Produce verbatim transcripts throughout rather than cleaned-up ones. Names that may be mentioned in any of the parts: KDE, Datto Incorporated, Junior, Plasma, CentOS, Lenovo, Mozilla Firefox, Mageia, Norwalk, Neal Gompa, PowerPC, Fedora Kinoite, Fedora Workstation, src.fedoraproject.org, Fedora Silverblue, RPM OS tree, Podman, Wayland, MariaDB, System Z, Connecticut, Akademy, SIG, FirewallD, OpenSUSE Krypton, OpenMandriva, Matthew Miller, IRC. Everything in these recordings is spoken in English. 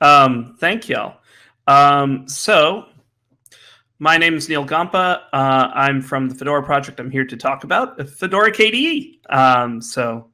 Um, thank y'all. Um, so my name is Neal Gompa. Uh, I'm from the Fedora project. I'm here to talk about Fedora K D E. Um, so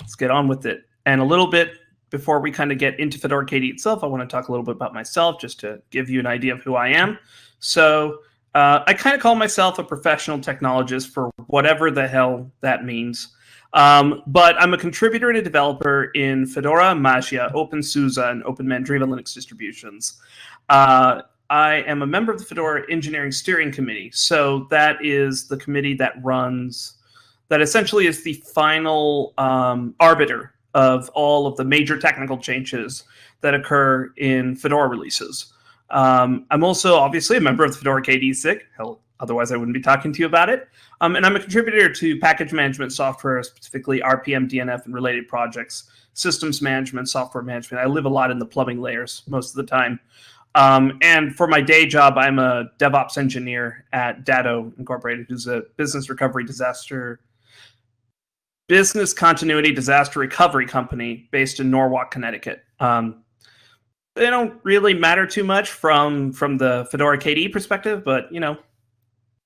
let's get on with it. And a little bit before we kind of get into Fedora K D E itself, I want to talk a little bit about myself just to give you an idea of who I am. So uh, I kind of call myself a professional technologist for whatever the hell that means. Um, but I'm a contributor and a developer in Fedora, Mageia, OpenSUSE, and OpenMandriva Linux distributions. Uh, I am a member of the Fedora Engineering Steering Committee. So that is the committee that runs, that essentially is the final um, arbiter of all of the major technical changes that occur in Fedora releases. Um, I'm also obviously a member of the Fedora K D E S I G. Hell, otherwise I wouldn't be talking to you about it. Um, and I'm a contributor to package management software, specifically R P M, D N F, and related projects, systems management, software management. I live a lot in the plumbing layers most of the time. Um, and for my day job, I'm a DevOps engineer at Datto Incorporated, who's a business recovery disaster, business continuity disaster recovery company based in Norwalk, Connecticut. Um, they don't really matter too much from, from the Fedora K D E perspective, but you know,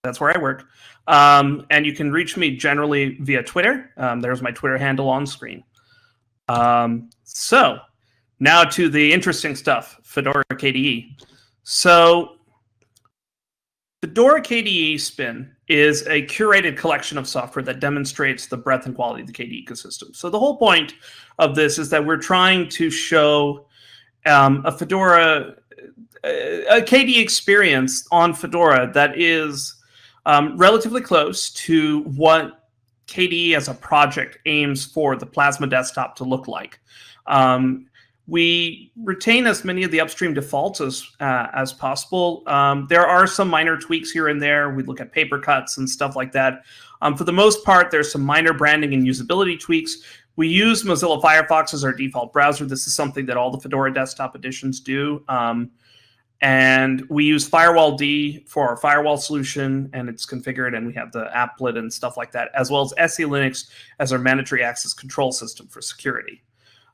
that's where I work. Um, and you can reach me generally via Twitter. Um, there's my Twitter handle on screen. Um, so now to the interesting stuff, Fedora K D E. So Fedora K D E Spin is a curated collection of software that demonstrates the breadth and quality of the K D E ecosystem. So the whole point of this is that we're trying to show um, a Fedora, a K D E experience on Fedora that is Um, relatively close to what K D E as a project aims for the Plasma desktop to look like. Um, we retain as many of the upstream defaults as, uh, as possible. Um, there are some minor tweaks here and there. We look at paper cuts and stuff like that. Um, for the most part, there's some minor branding and usability tweaks. We use Mozilla Firefox as our default browser. This is something that all the Fedora desktop editions do. Um, And we use FirewallD for our firewall solution, and it's configured, and we have the applet and stuff like that, as well as S E Linux as our mandatory access control system for security.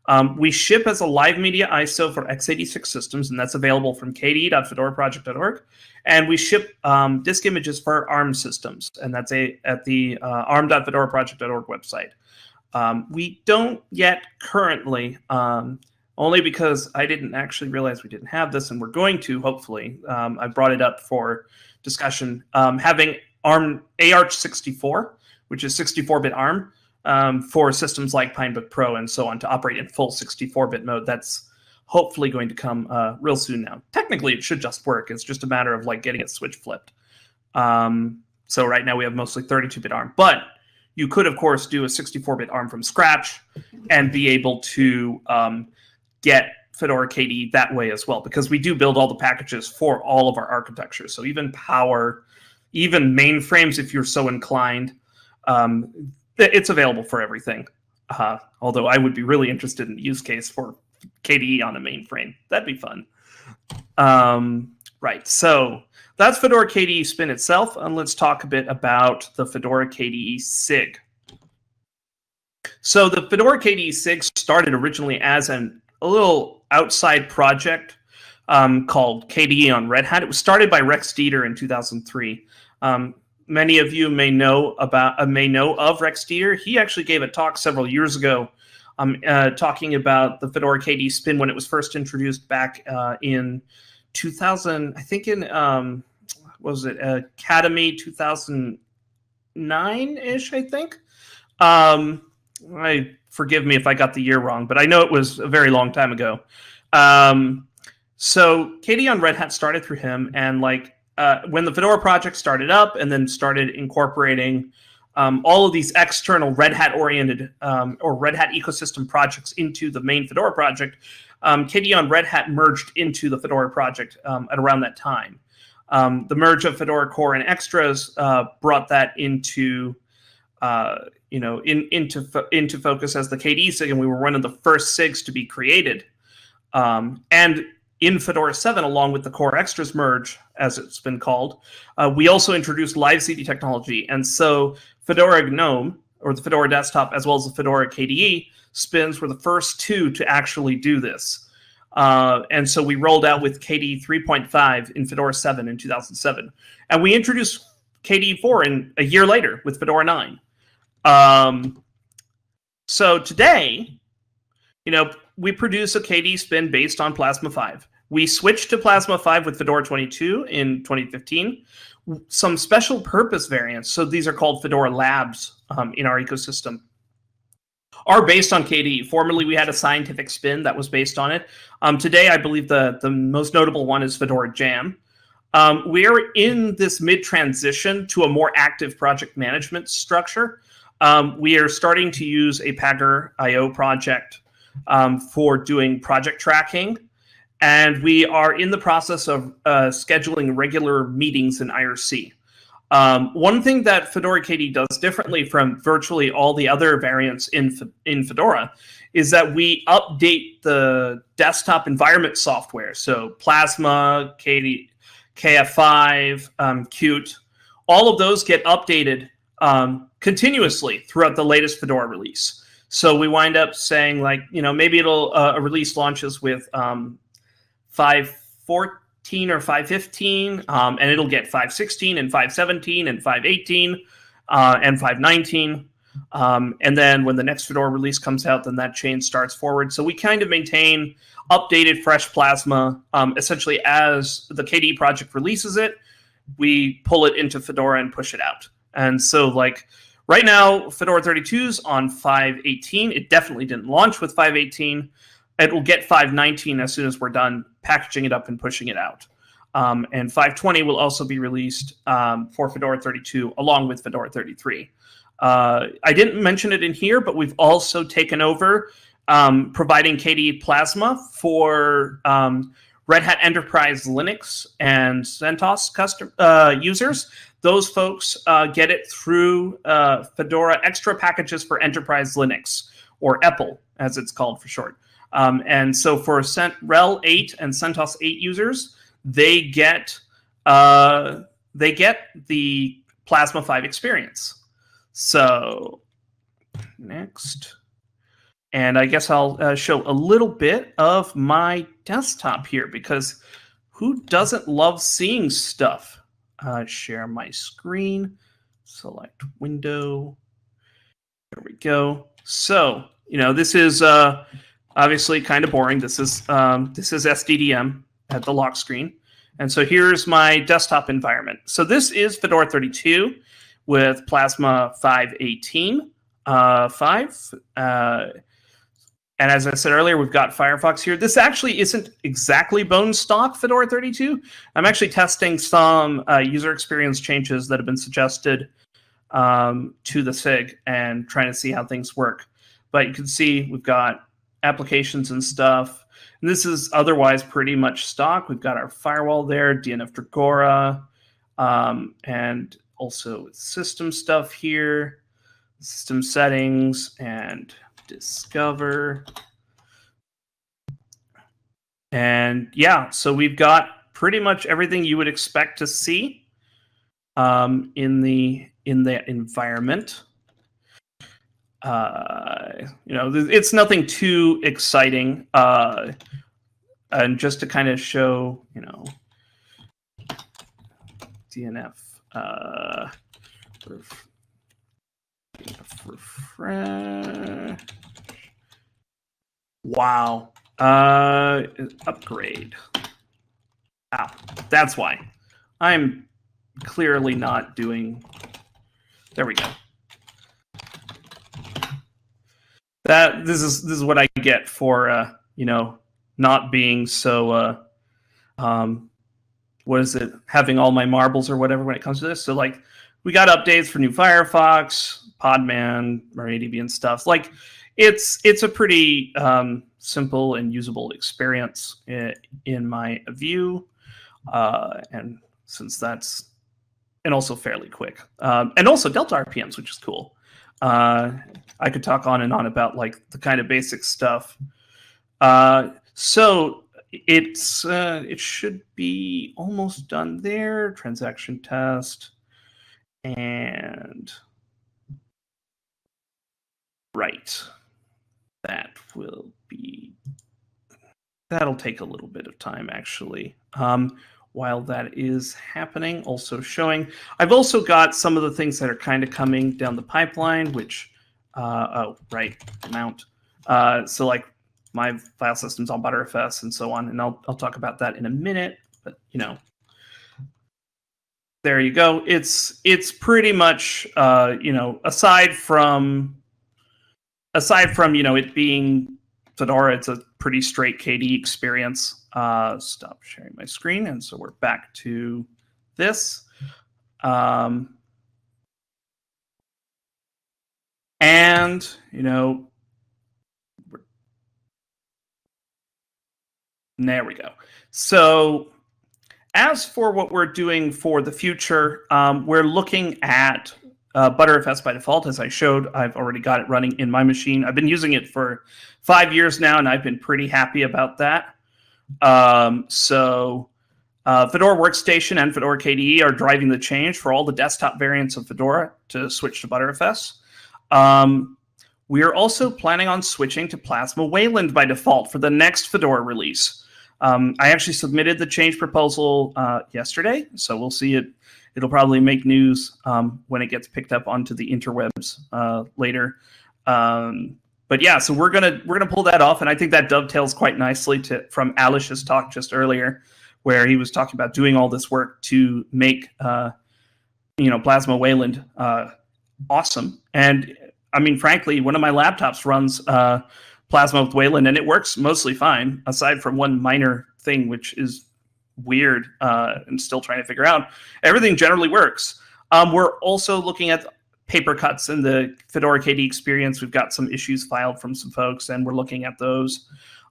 Um, we ship as a live media I S O for x eighty-six systems, and that's available from k d e dot fedora project dot org. And we ship um, disk images for ARM systems, and that's a, at the uh, arm dot fedora project dot org website. Um, we don't yet currently... Um, Only because I didn't actually realize we didn't have this, and we're going to, hopefully. Um, I brought it up for discussion. Um, having ARM A R C h sixty-four, which is sixty-four bit ARM, um, for systems like Pinebook Pro and so on to operate in full sixty-four bit mode, that's hopefully going to come uh, real soon now. Technically, it should just work. It's just a matter of like getting it switch flipped. Um, so right now we have mostly thirty-two bit ARM. But you could, of course, do a sixty-four bit ARM from scratch and be able to... Um, get Fedora K D E that way as well, because we do build all the packages for all of our architectures. So even Power, even mainframes, if you're so inclined, um, it's available for everything. Uh, although I would be really interested in the use case for K D E on a mainframe. That'd be fun. Um, right, so that's Fedora K D E Spin itself. And let's talk a bit about the Fedora K D E S I G. So the Fedora K D E S I G started originally as an a little outside project um, called K D E on Red Hat. It was started by Rex Dieter in two thousand three. Um, many of you may know about uh, may know of Rex Dieter. He actually gave a talk several years ago um, uh, talking about the Fedora K D E Spin when it was first introduced back uh, in two thousand. I think in um, what was it Academy two thousand nine-ish. I think. Um, I. Forgive me if I got the year wrong, but I know it was a very long time ago. Um, so K D E on Red Hat started through him, and like uh, when the Fedora project started up and then started incorporating um, all of these external Red Hat-oriented um, or Red Hat ecosystem projects into the main Fedora project, um, K D E on Red Hat merged into the Fedora project um, at around that time. Um, the merge of Fedora Core and Extras uh, brought that into... Uh, you know, in, into, into focus as the K D E S I G, and we were one of the first S I Gs to be created. Um, and in Fedora seven, along with the Core Extras merge, as it's been called, uh, we also introduced live C D technology. And so Fedora GNOME, or the Fedora desktop, as well as the Fedora K D E Spins were the first two to actually do this. Uh, and so we rolled out with K D E three point five in Fedora seven in two thousand seven. And we introduced K D E four in a year later with Fedora nine. Um, so today, you know, we produce a K D E spin based on Plasma five. We switched to Plasma five with Fedora twenty-two in twenty fifteen. Some special purpose variants, so these are called Fedora Labs um, in our ecosystem, are based on K D E. Formerly, we had a scientific spin that was based on it. Um, today, I believe the, the most notable one is Fedora Jam. Um, we are in this mid-transition to a more active project management structure. Um, we are starting to use a Pagure dot i o project um, for doing project tracking. And we are in the process of uh, scheduling regular meetings in I R C. Um, one thing that Fedora K D E does differently from virtually all the other variants in, in Fedora is that we update the desktop environment software. So Plasma, K D E, K F five, um, Qt, all of those get updated um, continuously throughout the latest Fedora release. So we wind up saying, like, you know, maybe it'll uh, a release launches with um, five point four. or five fifteen, um, and it'll get five sixteen and five seventeen and five eighteen uh, and five nineteen. Um, and then when the next Fedora release comes out, then that chain starts forward. So we kind of maintain updated fresh Plasma. Um, essentially, as the K D E project releases it, we pull it into Fedora and push it out. And so, like, right now, Fedora thirty-two's on five eighteen. It definitely didn't launch with five eighteen. It will get five nineteen as soon as we're done packaging it up and pushing it out. Um, and five twenty will also be released um, for Fedora thirty-two along with Fedora thirty-three. Uh, I didn't mention it in here, but we've also taken over um, providing K D E Plasma for um, Red Hat Enterprise Linux and CentOS custom, uh, users. Those folks uh, get it through uh, Fedora Extra Packages for Enterprise Linux, or E P E L, as it's called for short. Um, and so for RHEL eight and CentOS eight users, they get uh, they get the Plasma five experience. So next, and I guess I'll uh, show a little bit of my desktop here, because who doesn't love seeing stuff? Uh, share my screen, select window. There we go. So, you know, this is. Uh, Obviously, kind of boring. This is um, this is S D D M at the lock screen, and so here's my desktop environment. So this is Fedora thirty-two with Plasma five eighteen uh, five, uh, and as I said earlier, we've got Firefox here. This actually isn't exactly bone stock Fedora thirty-two. I'm actually testing some uh, user experience changes that have been suggested um, to the S I G and trying to see how things work. But you can see we've got applications and stuff. And this is otherwise pretty much stock. We've got our firewall there, D N F Dragora, um, and also system stuff here, system settings, and discover. And yeah, so we've got pretty much everything you would expect to see um, in the in the environment. Uh, you know, it's nothing too exciting. Uh, and just to kind of show, you know, D N F, uh, ref, D N F refresh. Wow. Uh, upgrade. Ah, that's why. I'm clearly not doing, there we go. That this is this is what I get for uh, you know, not being so uh, um, what is it, having all my marbles or whatever when it comes to this. So, like, we got updates for new Firefox, Podman, MariaDB, and stuff. Like, it's it's a pretty um, simple and usable experience in, in my view, uh, and since that's and also fairly quick, um, and also Delta R P Ms, which is cool. Uh, I could talk on and on about, like, the kind of basic stuff. Uh, so it's uh, it should be almost done there. Transaction test and right. That will be that'll take a little bit of time, actually. Um, while that is happening, also showing, I've also got some of the things that are kind of coming down the pipeline, which, uh, oh, right, mount. Uh, so like my file system's on ButterFS and so on, and I'll, I'll talk about that in a minute, but you know, there you go. It's, it's pretty much, uh, you know, aside from, aside from, you know, it being Fedora, it's a pretty straight K D E experience. Uh, stop sharing my screen. And so we're back to this. Um, and, you know, we're... there we go. So as for what we're doing for the future, um, we're looking at uh, ButterFS by default. As I showed, I've already got it running in my machine. I've been using it for five years now, and I've been pretty happy about that. Um, so uh, Fedora Workstation and Fedora K D E are driving the change for all the desktop variants of Fedora to switch to ButterFS. Um, we are also planning on switching to Plasma Wayland by default for the next Fedora release. Um, I actually submitted the change proposal uh, yesterday, so we'll see it. It'll probably make news um, when it gets picked up onto the interwebs uh, later. Um, but yeah, so we're gonna we're gonna pull that off, and I think that dovetails quite nicely to from Alish's talk just earlier, where he was talking about doing all this work to make uh, you know, Plasma Wayland uh, awesome. And I mean, frankly, one of my laptops runs Uh, Plasma with Wayland, and it works mostly fine, aside from one minor thing, which is weird uh, and still trying to figure out. Everything generally works. Um, we're also looking at paper cuts in the Fedora K D E experience. We've got some issues filed from some folks, and we're looking at those.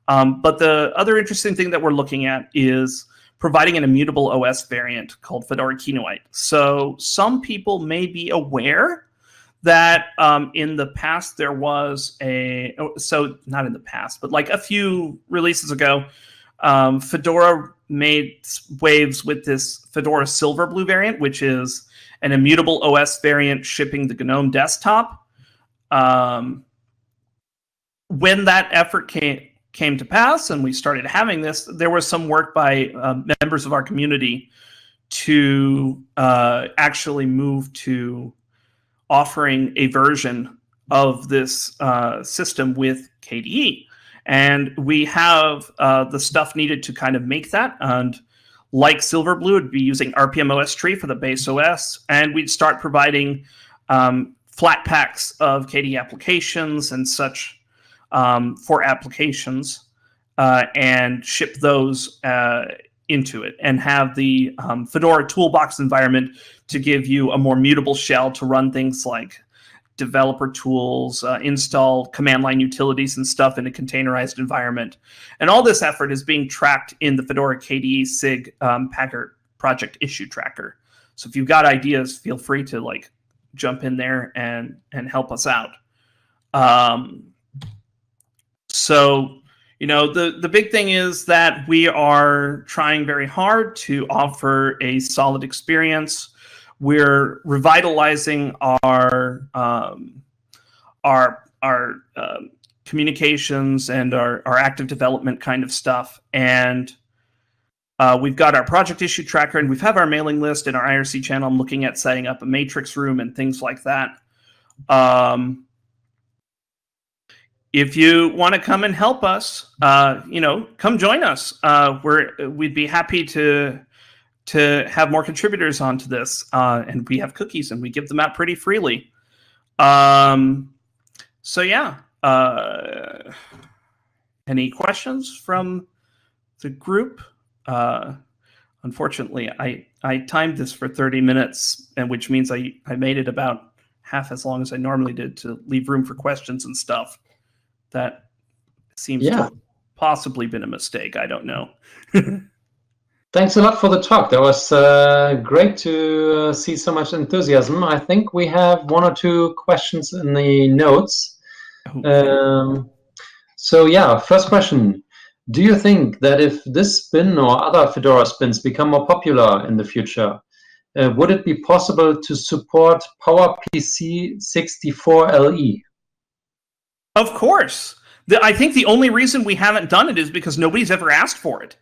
Um, but the other interesting thing that we're looking at is providing an immutable O S variant called Fedora Kinoite. So some people may be aware that um, in the past there was a, so not in the past, but like a few releases ago, um, Fedora made waves with this Fedora Silverblue variant, which is an immutable O S variant shipping the GNOME desktop. Um, when that effort came, came to pass and we started having this, there was some work by uh, members of our community to uh, actually move to offering a version of this uh, system with K D E. And we have uh, the stuff needed to kind of make that. And like Silverblue, it'd be using R P M O S tree for the base O S. And we'd start providing um, flat packs of K D E applications and such um, for applications uh, and ship those uh, into it and have the um, Fedora toolbox environment to give you a more mutable shell to run things like developer tools, uh, install command line utilities and stuff in a containerized environment. And all this effort is being tracked in the Fedora K D E SIG um, Pagure project issue tracker. So if you've got ideas, feel free to like jump in there and, and help us out. Um, so, you know, the, the big thing is that we are trying very hard to offer a solid experience. We're revitalizing our um, our, our uh, communications and our, our active development kind of stuff. And uh, we've got our project issue tracker, and we have our mailing list and our I R C channel. I'm looking at setting up a matrix room and things like that. Um, If you want to come and help us, uh, you know, come join us. Uh, we're we'd be happy to to have more contributors onto this, uh, and we have cookies and we give them out pretty freely. Um, so yeah, uh, any questions from the group? Uh, unfortunately, I I timed this for thirty minutes, and which means I I made it about half as long as I normally did to leave room for questions and stuff. That seems yeah. to have possibly been a mistake. I don't know. Thanks a lot for the talk. That was uh, great to uh, see so much enthusiasm. I think we have one or two questions in the notes. Okay. Um, so yeah, first question. Do you think that if this spin or other Fedora spins become more popular in the future, uh, would it be possible to support PowerPC sixty-four L E? Of course. The, I think the only reason we haven't done it is because nobody's ever asked for it.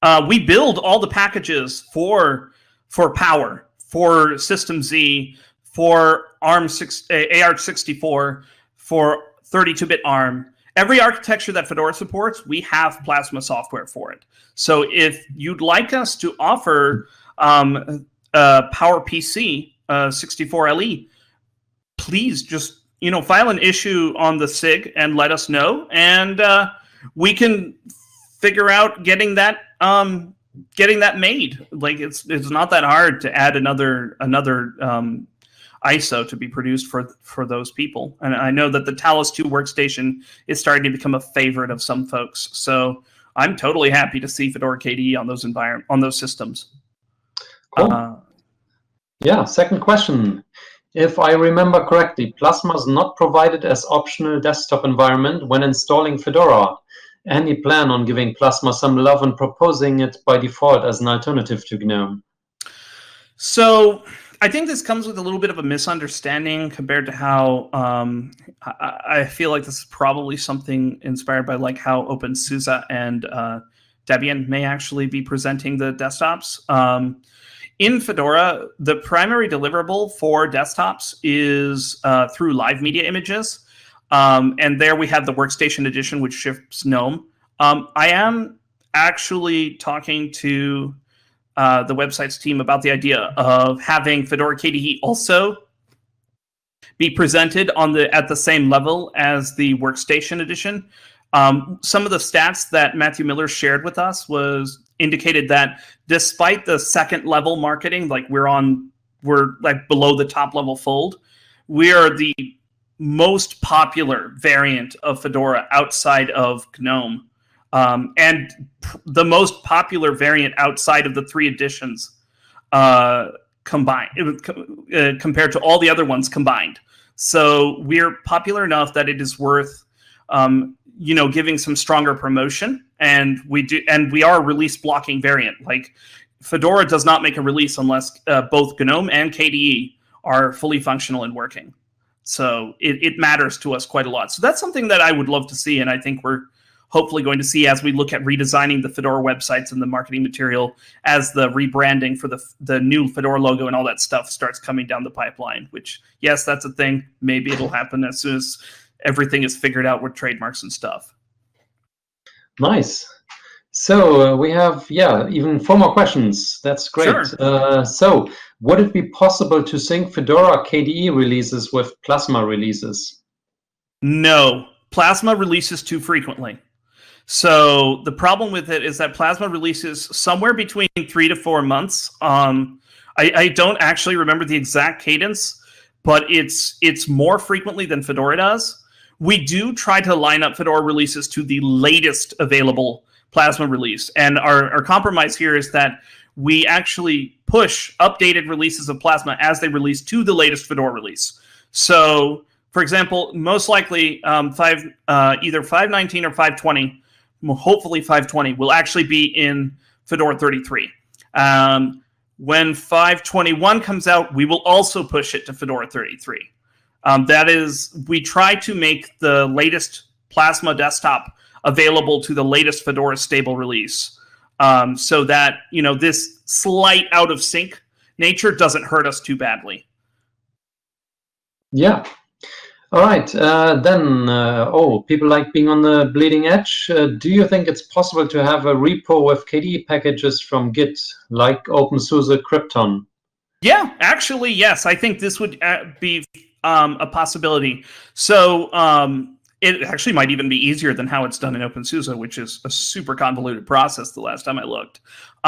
Uh, we build all the packages for for Power, for System Z, for A R M six, uh, A R sixty-four, for thirty-two bit ARM. Every architecture that Fedora supports, we have Plasma software for it. So if you'd like us to offer um, uh, PowerPC uh, sixty-four L E, please just you know file an issue on the SIG and let us know, and uh, we can figure out getting that um, getting that made. Like it's it's not that hard to add another another. Um, I S O to be produced for for those people. And I know that the Talos two workstation is starting to become a favorite of some folks. So I'm totally happy to see Fedora K D E on those environment on those systems. Cool. Uh, yeah, second question. If I remember correctly, Plasma is not provided as optional desktop environment when installing Fedora. Any plan on giving Plasma some love and proposing it by default as an alternative to GNOME? So I think this comes with a little bit of a misunderstanding compared to how um, I, I feel like this is probably something inspired by like how OpenSUSE and uh, Debian may actually be presenting the desktops. Um, in Fedora, the primary deliverable for desktops is uh, through live media images. Um, and there we have the Workstation Edition, which ships GNOME. Um, I am actually talking to Uh, the website's team about the idea of having Fedora K D E also be presented on the at the same level as the Workstation Edition. Um, some of the stats that Matthew Miller shared with us was indicated that despite the second level marketing, like we're on, we're like below the top level fold, we are the most popular variant of Fedora outside of GNOME. Um, and the most popular variant outside of the three editions uh, combined, uh, compared to all the other ones combined. So we're popular enough that it is worth, um, you know, giving some stronger promotion. And we do, and we are a release blocking variant. Like Fedora does not make a release unless uh, both GNOME and K D E are fully functional and working. So it, it matters to us quite a lot. So that's something that I would love to see, and I think we're hopefully going to see as we look at redesigning the Fedora websites and the marketing material as the rebranding for the the new Fedora logo and all that stuff starts coming down the pipeline, which, yes, that's a thing. Maybe it'll happen as soon as everything is figured out with trademarks and stuff. Nice. So uh, we have, yeah, even four more questions. That's great. Sure. Uh, so would it be possible to sync Fedora K D E releases with Plasma releases? No. Plasma releases too frequently. So the problem with it is that Plasma releases somewhere between three to four months. Um, I, I don't actually remember the exact cadence, but it's it's more frequently than Fedora does. We do try to line up Fedora releases to the latest available Plasma release. And our, our compromise here is that we actually push updated releases of Plasma as they release to the latest Fedora release. So, for example, most likely um, five uh, either five nineteen or five twenty, hopefully five twenty, will actually be in Fedora thirty-three. Um, when five twenty-one comes out, we will also push it to Fedora thirty-three. Um, that is, we try to make the latest Plasma desktop available to the latest Fedora stable release, um, so that you know this slight out of sync nature doesn't hurt us too badly. Yeah. All right, uh, then, uh, oh, people like being on the bleeding edge. Uh, do you think it's possible to have a repo with K D E packages from Git, like OpenSUSE Krypton? Yeah, actually, yes. I think this would be um, a possibility. So um, it actually might even be easier than how it's done in OpenSUSE, which is a super convoluted process the last time I looked.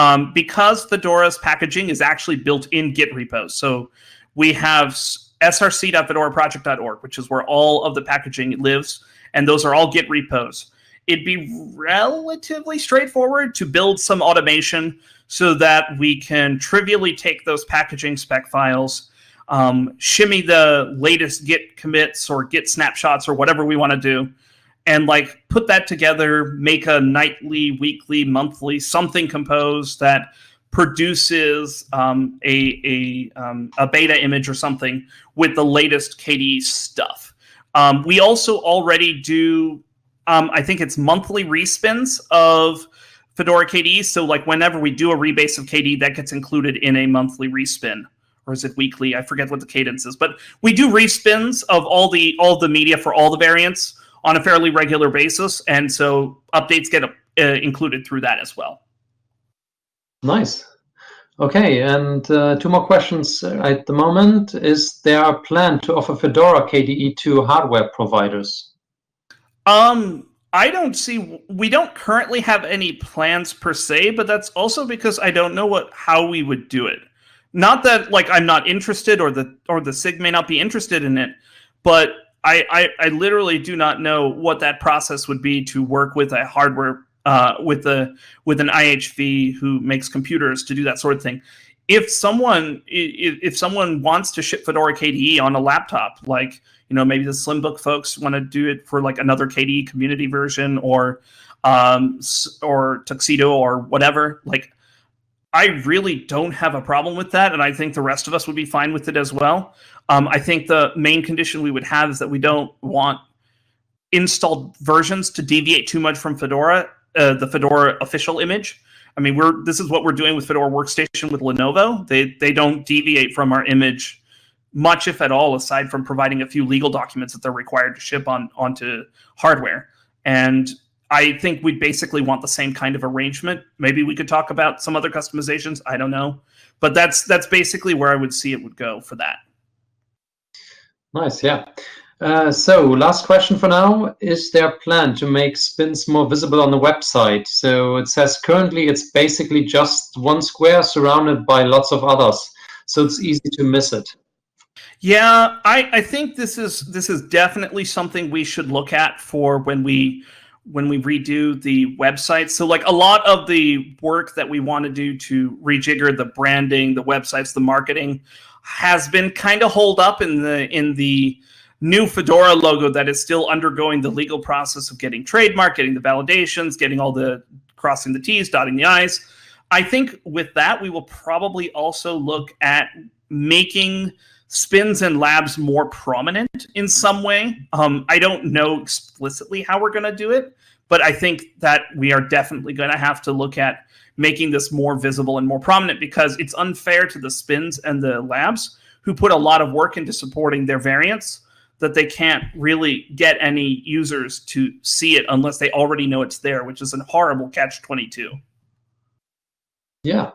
Um, because Fedora's packaging is actually built in Git repos. So we have S R C dot fedora project dot org, which is where all of the packaging lives, and those are all Git repos. It'd be relatively straightforward to build some automation so that we can trivially take those packaging spec files, um, shimmy the latest Git commits or Git snapshots or whatever we want to do, and like put that together, make a nightly, weekly, monthly, something composed that produces um, a, a, um, a beta image or something with the latest K D E stuff. Um, we also already do Um, I think it's monthly respins of Fedora K D E. So like whenever we do a rebase of K D E, that gets included in a monthly respin. Or is it weekly? I forget what the cadence is. But we do respins of all the all the media for all the variants on a fairly regular basis. And so updates get uh, included through that as well. Nice. Okay, and uh, two more questions at the moment. Is there a plan to offer Fedora K D E to hardware providers? Um, I don't see, we don't currently have any plans per se, but that's also because I don't know what how we would do it. Not that like I'm not interested or the or the SIG may not be interested in it, but I, I, I literally do not know what that process would be to work with a hardware uh, with a with an I H V who makes computers to do that sort of thing. If someone if, if someone wants to ship Fedora K D E on a laptop, like you know maybe the Slimbook folks want to do it for like another K D E community version or um, or Tuxedo or whatever, like. I really don't have a problem with that, and I think the rest of us would be fine with it as well. Um, I think the main condition we would have is that we don't want installed versions to deviate too much from Fedora, uh, the Fedora official image. I mean, we're this is what we're doing with Fedora Workstation with Lenovo. They they don't deviate from our image much, if at all, aside from providing a few legal documents that they're required to ship on onto hardware. And I think we basically want the same kind of arrangement. Maybe we could talk about some other customizations. I don't know, but that's that's basically where I would see it would go for that. Nice, yeah. Uh, so last question for now: is there a plan to make spins more visible on the website? So it says currently it's basically just one square surrounded by lots of others, so it's easy to miss it. Yeah, I I think this is this is definitely something we should look at for when we. when we redo the website. So like a lot of the work that we want to do to rejigger the branding, the websites, the marketing has been kind of holed up in the in the new Fedora logo that is still undergoing the legal process of getting trademark, getting the validations, getting all the crossing the T's, dotting the I's. I think with that, we will probably also look at making spins and labs more prominent in some way. Um, I don't know explicitly how we're going to do it, but I think that we are definitely going to have to look at making this more visible and more prominent because it's unfair to the spins and the labs who put a lot of work into supporting their variants that they can't really get any users to see it unless they already know it's there, which is a horrible catch twenty-two. Yeah.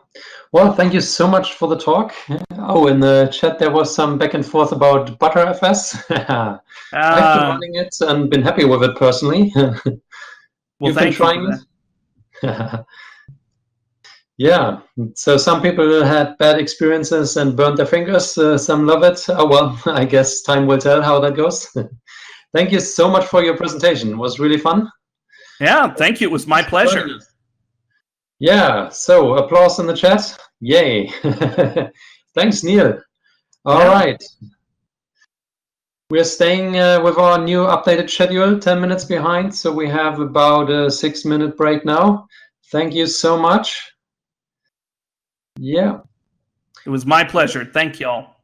Well, thank you so much for the talk. Oh, in the chat there was some back and forth about ButterFS. uh, I've been running it and been happy with it personally. Well, You've thank been trying you it? Yeah. So some people had bad experiences and burned their fingers. Uh, some love it. Oh, well, I guess time will tell how that goes. Thank you so much for your presentation. It was really fun. Yeah, thank you. It was my pleasure. Yeah, so applause in the chat. Yay. Thanks, Neal. All yeah. right. We're staying uh, with our new updated schedule, ten minutes behind, so we have about a six minute break now. Thank you so much. Yeah. It was my pleasure. Thank you all.